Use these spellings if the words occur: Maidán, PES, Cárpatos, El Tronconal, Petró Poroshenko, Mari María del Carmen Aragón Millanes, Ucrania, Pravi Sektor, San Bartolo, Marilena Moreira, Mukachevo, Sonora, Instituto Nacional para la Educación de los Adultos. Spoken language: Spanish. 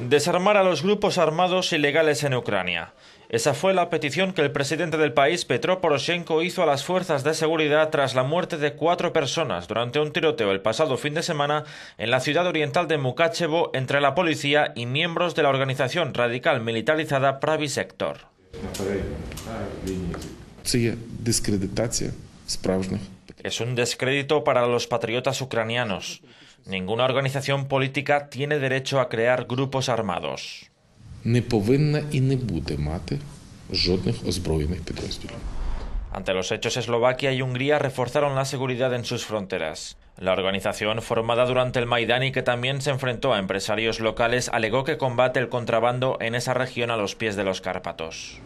Desarmar a los grupos armados ilegales en Ucrania. Esa fue la petición que el presidente del país, Petró Poroshenko, hizo a las fuerzas de seguridad tras la muerte de 4 personas durante un tiroteo el pasado fin de semana en la ciudad oriental de Mukachevo entre la policía y miembros de la organización radical militarizada Pravi Sektor. Es un descrédito para los patriotas ucranianos. Ninguna organización política tiene derecho a crear grupos armados. Ante los hechos, Eslovaquia y Hungría reforzaron la seguridad en sus fronteras. La organización, formada durante el Maidán y que también se enfrentó a empresarios locales, alegó que combate el contrabando en esa región a los pies de los Cárpatos.